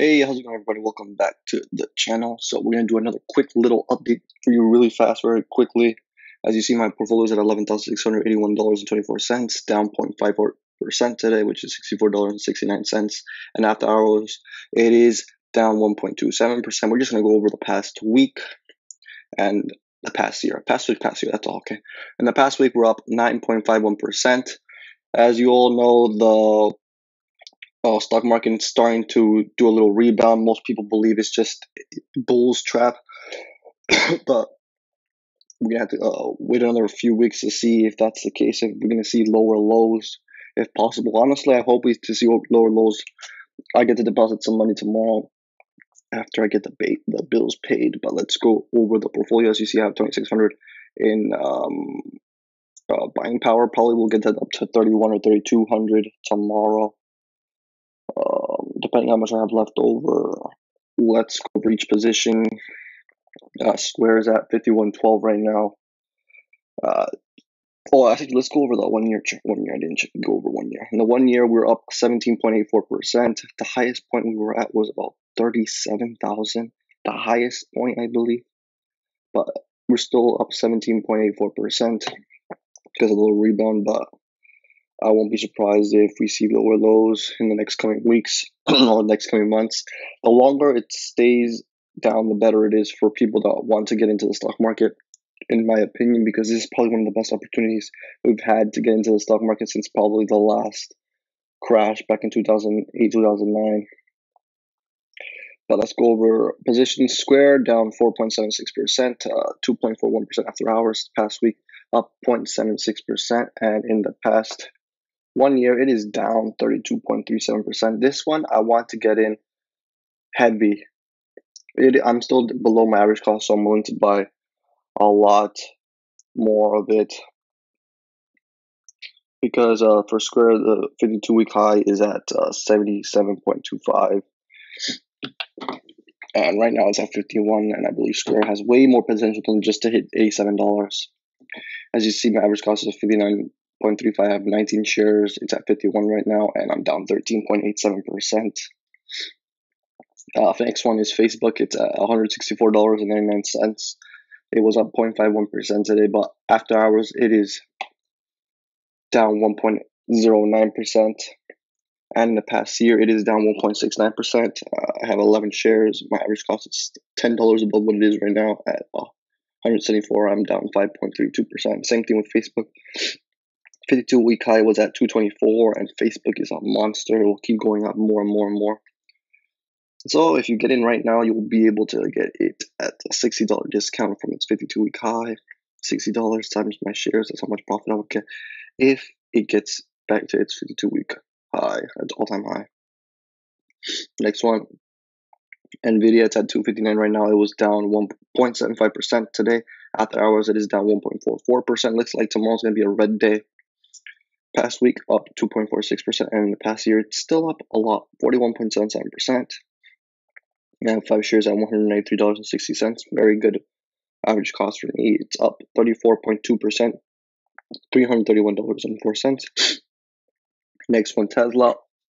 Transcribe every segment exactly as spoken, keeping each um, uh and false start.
Hey, how's it going, everybody? Welcome back to the channel. So we're going to do another quick little update for you really fast, very quickly. As you see, my portfolio is at eleven thousand six hundred eighty-one dollars and twenty-four cents, down zero point five percent today, which is sixty-four dollars and sixty-nine cents. And after hours, it is down one point two seven percent. We're just going to go over the past week and the past year. Past week, past year, that's all, okay. And the past week, we're up nine point five one percent. As you all know, the Uh, stock market is starting to do a little rebound. Most people believe it's just bulls trap, but we're gonna have to uh, wait another few weeks to see if that's the case. If we're gonna see lower lows, if possible. Honestly, I hope we to see lower lows. I get to deposit some money tomorrow after I get the bait, the bills paid. But let's go over the portfolio. As you see, I have twenty-six hundred in um, uh, buying power. Probably we'll get that up to thirty-one or thirty-two hundred tomorrow. Um, depending on how much I have left over. Let's go for each position. Uh, Square is at fifty-one twelve right now. Uh, oh, actually, let's go over the one year. One year, I didn't go over one year. In the one year, we're up seventeen point eight four percent. The highest point we were at was about thirty-seven thousand. The highest point, I believe. But we're still up seventeen point eight four percent because of the little rebound, but I won't be surprised if we see lower lows in the next coming weeks or next coming months. The longer it stays down, the better it is for people that want to get into the stock market, in my opinion, because this is probably one of the best opportunities we've had to get into the stock market since probably the last crash back in two thousand eight, two thousand nine. But let's go over positions. Square down four point seven six percent, uh, two point four one percent after hours. Past week, up zero point seven six percent, and in the past one year, it is down thirty-two point three seven percent. This one, I want to get in heavy. It, I'm still below my average cost, so I'm willing to buy a lot more of it. Because uh, for Square, the fifty-two week high is at uh, seventy-seven point two five. And right now, it's at fifty-one, and I believe Square has way more potential than just to hit eighty-seven dollars. As you see, my average cost is fifty-nine point three five. I have nineteen shares. It's at fifty-one right now, and I'm down thirteen point eight seven percent. Uh, the next one is Facebook. It's at one hundred sixty-four dollars and ninety-nine cents. It was up zero point five one percent today, but after hours, it is down one point zero nine percent. And in the past year, it is down one point six nine percent. Uh, I have eleven shares. My average cost is ten dollars above what it is right now at uh, one hundred seventy-four. I'm down five point three two percent. Same thing with Facebook. fifty-two week high was at two twenty-four, and Facebook is a monster. It will keep going up more and more and more. So if you get in right now, you'll be able to get it at a sixty dollar discount from its fifty-two week high. sixty dollars times my shares, that's how much profit I would get if it gets back to its fifty-two week high, at all-time high. Next one, Nvidia. It's at two fifty-nine right now. It was down one point seven five percent today. After hours, it is down one point four four percent. Looks like tomorrow's going to be a red day. Past week, up two point four six percent, and in the past year, it's still up a lot, forty-one point seven seven percent. I have five shares at one hundred ninety-three dollars and sixty cents. Very good average cost for me. It's up thirty-four point two percent, three hundred thirty-one dollars and four cents. Next one, Tesla.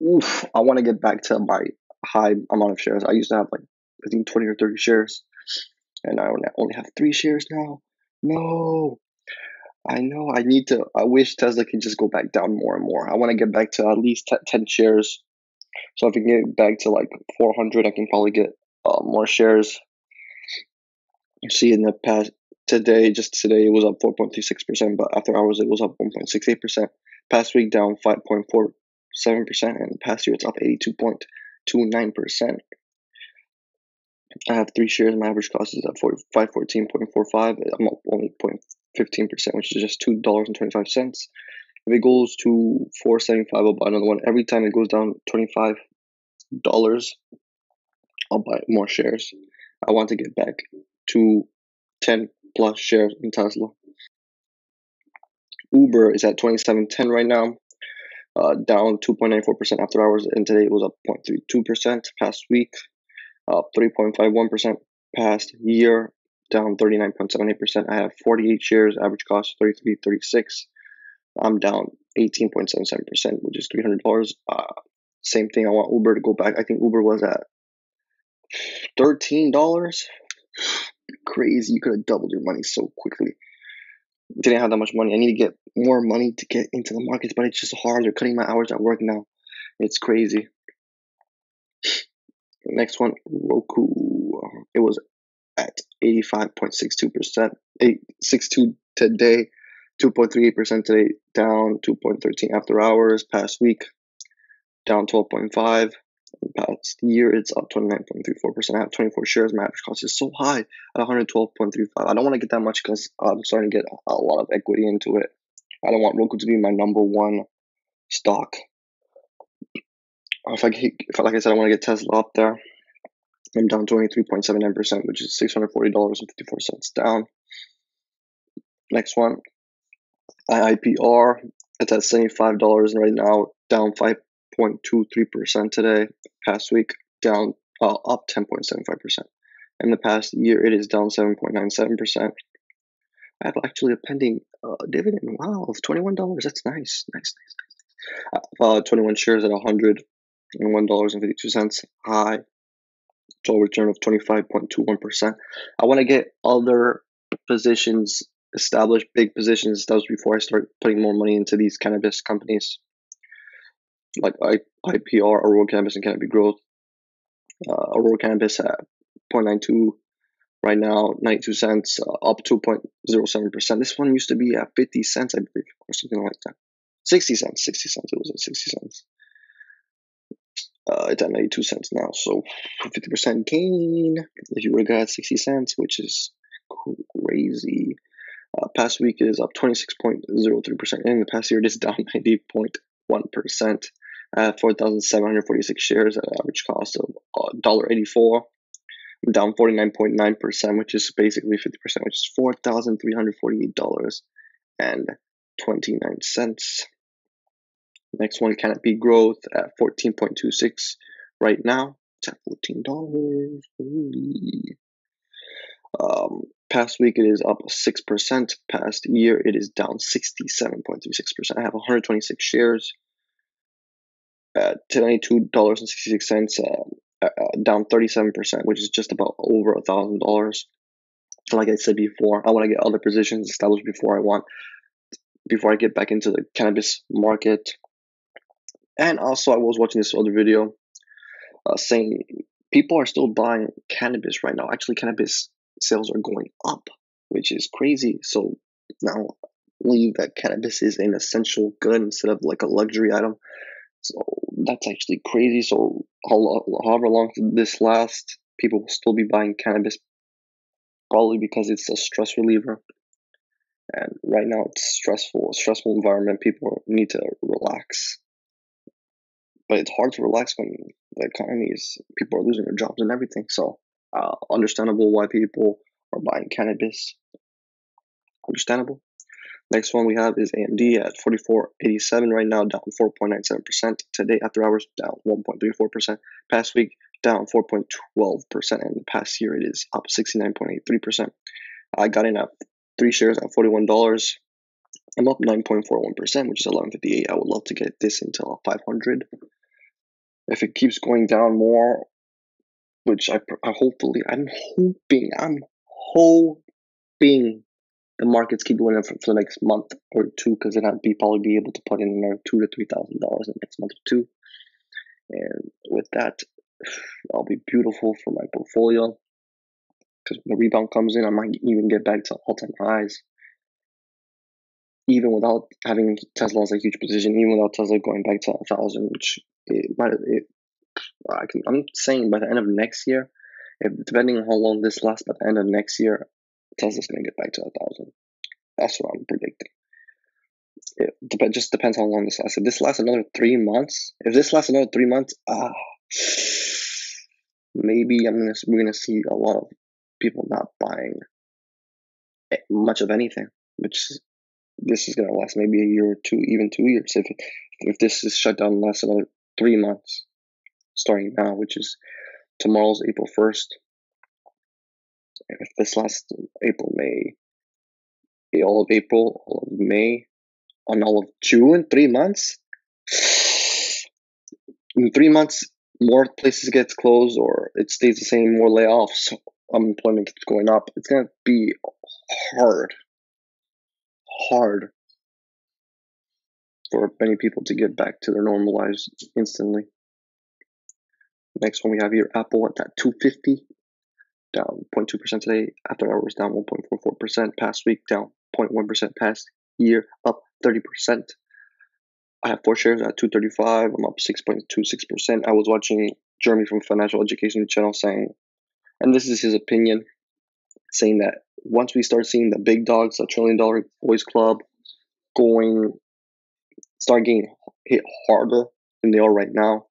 Oof, I want to get back to my high amount of shares. I used to have like, I think, twenty or thirty shares, and I only have three shares now. No. I know, I need to, I wish Tesla can just go back down more and more. I want to get back to at least ten shares. So if I can get back to like four hundred, I can probably get uh, more shares. You see in the past, today, just today, it was up four point three six percent, but after hours, it was up one point six eight percent. Past week, down five point four seven percent, and past year, it's up eighty-two point two nine percent. I have three shares. My average cost is at five fourteen point four five. I'm up only zero point one five percent, which is just two dollars and twenty-five cents. If it goes to four seventy-five, I'll buy another one. Every time it goes down twenty-five dollars, I'll buy more shares. I want to get back to ten plus shares in Tesla. Uber is at twenty-seven ten right now, uh, down two point nine four percent after hours, and today it was up zero point three two percent. Past week, up three point five one percent. Past year, down thirty-nine point seven eight percent. I have forty-eight shares. Average cost thirty-three thirty-six. I'm down eighteen point seven seven percent, which is three hundred dollars. Uh, same thing. I want Uber to go back. I think Uber was at thirteen dollars. Crazy. You could have doubled your money so quickly. Didn't have that much money. I need to get more money to get into the markets, but it's just hard. They're cutting my hours at work now. It's crazy. Next one, Roku. It was at eighty-five point six two percent, eight sixty-two today, two point three eight percent today, down two point one three after hours. Past week, down twelve point five. Past year, it's up twenty-nine point three four percent. I have twenty-four shares. My average cost is so high at one hundred twelve point three five. I don't want to get that much because I'm starting to get a lot of equity into it. I don't want Roku to be my number one stock. If I get, if I, like I said, I want to get Tesla up there. I'm down twenty-three point seven nine percent, which is six hundred forty dollars and fifty-four cents down. Next one, I I P R. It's at seventy-five dollars and right now, down five point two three percent today. Past week, down uh, up ten point seven five percent. In the past year, it is down seven point nine seven percent. I have actually a pending uh, dividend. Wow, of twenty-one dollars. That's nice. Nice, nice, nice. Uh, twenty-one shares at one hundred one dollars and fifty-two cents. High total return of twenty-five point two one percent. I want to get other positions established, big positions established before I start putting more money into these cannabis companies like I I P R, Aurora Cannabis, and Canopy Growth. Uh, Aurora Cannabis at zero point nine two right now, ninety-two cents, uh, up two point zero seven percent. This one used to be at fifty cents, I believe, or something like that. sixty cents, sixty cents, it was at sixty cents. Uh, it's at ninety-two cents now, so fifty percent gain if you would have got sixty cents, which is crazy. Uh, past week it is up twenty-six point zero three percent, and in the past year it is down ninety point one percent. I have four thousand seven hundred forty-six shares at an average cost of one dollar eighty-four. I'm down forty-nine point nine percent, which is basically fifty percent, which is four thousand three hundred forty-eight dollars and twenty-nine cents. Next one, Canopy Growth at fourteen point two six right now. It's at fourteen dollars. Holy. Um, past week, it is up six percent. Past year, it is down sixty-seven point three six percent. I have one hundred twenty-six shares at ninety-two dollars and sixty-six cents, uh, uh, down thirty-seven percent, which is just about over one thousand dollars. Like I said before, I want to get other positions established before I want, before I get back into the cannabis market. And also, I was watching this other video uh, saying people are still buying cannabis right now. Actually, cannabis sales are going up, which is crazy. So now I believe that cannabis is an essential good instead of like a luxury item. So that's actually crazy. So however long this lasts, people will still be buying cannabis, probably because it's a stress reliever. And right now it's stressful, a stressful environment. People need to relax. But it's hard to relax when the economy is, people are losing their jobs and everything. So uh, understandable why people are buying cannabis. Understandable. Next one we have is A M D at forty-four eighty-seven right now, down four point nine seven percent. Today, after hours, down one point three four percent. Past week, down four point one two percent. And the past year, it is up sixty-nine point eight three percent. I got in at three shares at forty-one dollars. I'm up nine point four one percent, which is eleven fifty-eight. I would love to get this until five hundred. If it keeps going down more, which I, I hopefully, I'm hoping, I'm hoping the markets keep going up for, for the next month or two, because then I'd be probably be able to put in another two to three thousand dollars in the next month or two, and with that, I'll be beautiful for my portfolio. Because when the rebound comes in, I might even get back to all-time highs. Even without having Tesla as a huge position, even without Tesla going back to a thousand, which it might, it, I can, I'm saying by the end of next year, if, depending on how long this lasts, by the end of next year, Tesla's gonna get back to a thousand. That's what I'm predicting. It dep- just depends how long this lasts. If this lasts another three months, if this lasts another three months, ah, maybe I'm gonna we're gonna see a lot of people not buying much of anything, which is, this is going to last maybe a year or two, even two years. If if this is shut down, lasts another three months, starting now, which is tomorrow's April first. If this lasts April, May, all of April, all of May, and all of June, three months. In three months, more places gets closed or it stays the same, more layoffs, unemployment keeps going up, it's going to be hard, hard for many people to get back to their normal lives instantly. Next one we have here, Apple at that two fifty, down zero point two percent today. After hours, down one point four four percent. Past week, down zero point one percent. Past year, up thirty percent. I have four shares at two thirty-five. I'm up six point two six percent. I was watching Jeremy from Financial Education Channel saying, and this is his opinion, saying that once we start seeing the big dogs, the trillion dollar boys club, going, start getting hit harder than they are right now.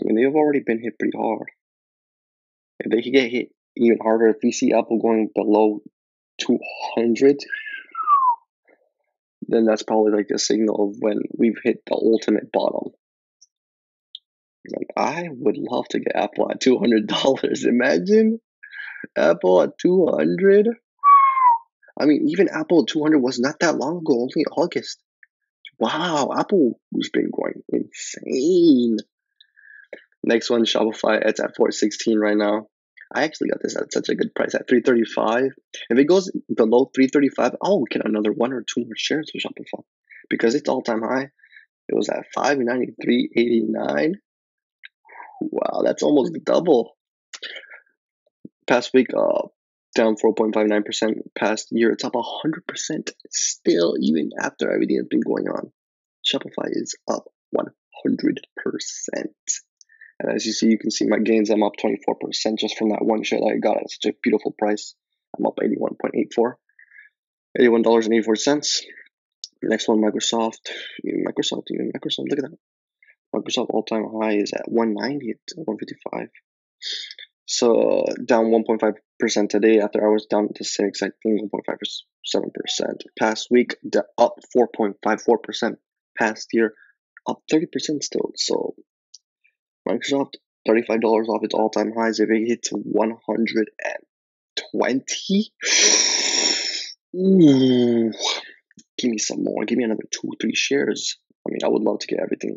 I mean, they've already been hit pretty hard. If they could get hit even harder, if we see Apple going below two hundred, then that's probably like a signal of when we've hit the ultimate bottom. Like, I would love to get Apple at two hundred dollars. Imagine Apple at two hundred. I mean, even Apple at two hundred was not that long ago, only August. Wow, Apple has been going insane. Next one, Shopify. It's at four sixteen right now. I actually got this at such a good price at three thirty-five. If it goes below three thirty-five, I'll get another one or two more shares of Shopify because it's all-time high. It was at five ninety-three eighty-nine. Wow, that's almost double. Past week, uh, down four point five nine percent. Past year, it's up one hundred percent still, even after everything that's been going on. Shopify is up one hundred percent. And as you see, you can see my gains. I'm up twenty-four percent just from that one share that I got at such a beautiful price. I'm up eighty-one point eight four, eighty-one dollars and eighty-four cents. Next one, Microsoft. Even Microsoft, even Microsoft. Look at that. Microsoft all-time high is at one ninety, it's one fifty-five. So down one point five percent today. After hours, down to six. I think one point five seven percent. Past week, up four point five four percent. Past year, up thirty percent still. So Microsoft, thirty-five dollars off its all-time highs. If it hits one hundred twenty, ooh, give me some more. Give me another two, three shares. I mean, I would love to get everything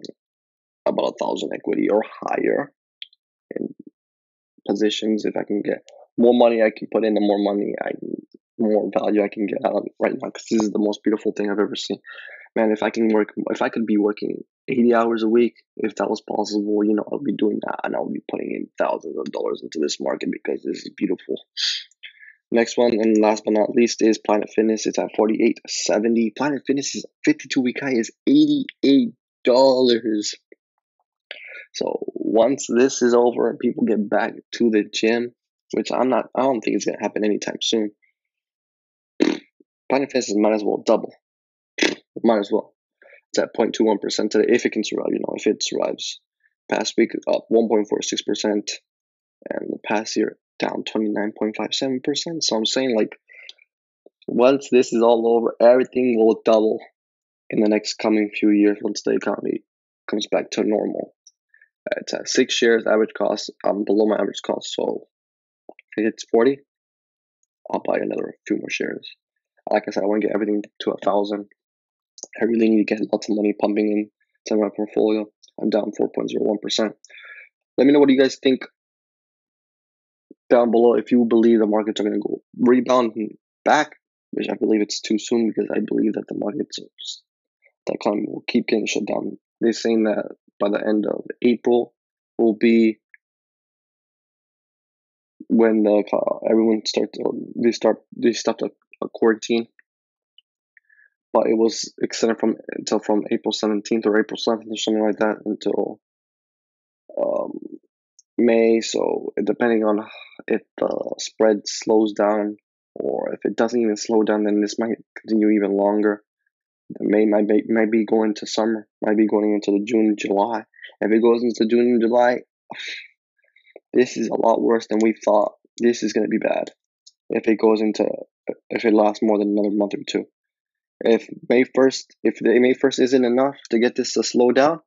about a thousand equity or higher in positions. If I can get more money, I can put in the more money, I more value I can get out of it right now, because this is the most beautiful thing I've ever seen. Man, if I can work, if I could be working eighty hours a week, if that was possible, you know, I'll be doing that, and I'll be putting in thousands of dollars into this market because this is beautiful. Next one, and last but not least, is Planet Fitness. It's at forty-eight seventy. Planet Fitness's fifty-two week high is eighty-eight dollars. So once this is over and people get back to the gym, which I'm not, I don't think it's gonna happen anytime soon, Planet Fitness might as well double. Might as well. It's at zero point two one percent today. If it can survive, you know, if it survives. Past week, up one point four six percent. And the past year, down twenty-nine point five seven percent. So I'm saying, like, once this is all over, everything will double in the next coming few years once the economy comes back to normal. It's at six shares, average cost. I'm below my average cost. So if it's forty, I'll buy another few more shares. Like I said, I want to get everything to a thousand. I really need to get lots of money pumping into my portfolio. I'm down four point zero one percent. Let me know what you guys think down below if you believe the markets are going to go rebound back, which I believe it's too soon because I believe that the markets, the economy will keep getting shut down. They're saying that by the end of April will be when the everyone starts, they start, they stop the quarantine. But it was extended from until from April seventeenth or April seventh or something like that until um, May. So depending on if the spread slows down or if it doesn't even slow down, then this might continue even longer. May might be, might be going to summer, might be going into the June, July. If it goes into June and July, this is a lot worse than we thought. This is going to be bad if it goes into, if it lasts more than another month or two. If May first, if the May first isn't enough to get this to slow down,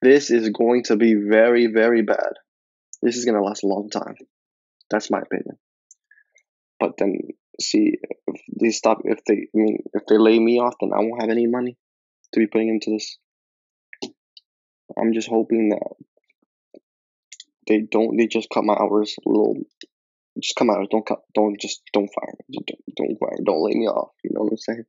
this is going to be very, very bad. This is going to last a long time. That's my opinion. But then, see, if they stop, if they, I mean, if they lay me off, then I won't have any money to be putting into this. I'm just hoping that they don't. They just cut my hours a little. Just cut my hours. Don't cut. Don't just. Don't fire. Just don't, don't fire. Don't lay me off. You know what I'm saying?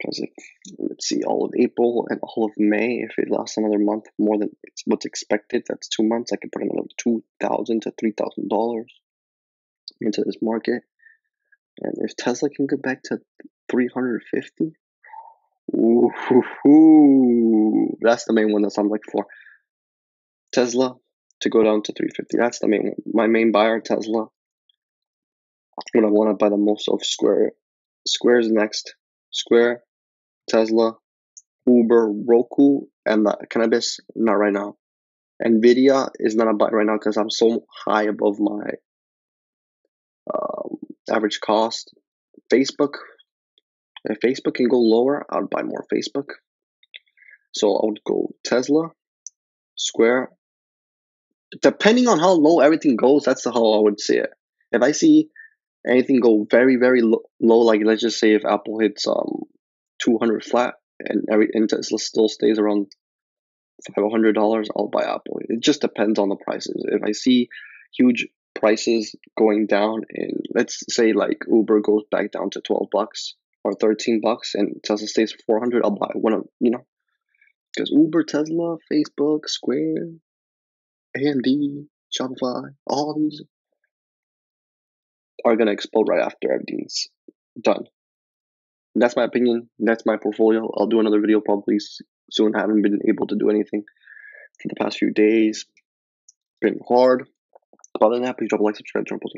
Because if let's see, all of April and all of May, if it lasts another month more than it's what's expected, that's two months. I could put another two thousand to three thousand dollars into this market, and if Tesla can get back to three hundred fifty. Ooh, hoo, hoo. That's the main one that I'm looking for. Tesla to go down to three fifty. That's the main one. My main buyer, Tesla. What I want to buy the most of, Square. Square is next. Square, Tesla, Uber, Roku, and the cannabis. Not right now. Nvidia is not a buy right now because I'm so high above my um, average cost. Facebook. If Facebook can go lower, I would buy more Facebook. So I would go Tesla, Square. Depending on how low everything goes, that's how I would see it. If I see anything go very, very lo low, like let's just say if Apple hits um two hundred flat and every and Tesla still stays around five hundred dollars, I'll buy Apple. It just depends on the prices. If I see huge prices going down, and let's say like Uber goes back down to twelve bucks. Or thirteen bucks, and Tesla stays for four hundred, I'll buy one of, you know, because Uber, Tesla, Facebook, Square, A M D, Shopify, all these are going to explode right after everything's done. That's my opinion. That's my portfolio. I'll do another video probably soon. I haven't been able to do anything for the past few days. It's been hard. But other than that, please drop a like, subscribe, join.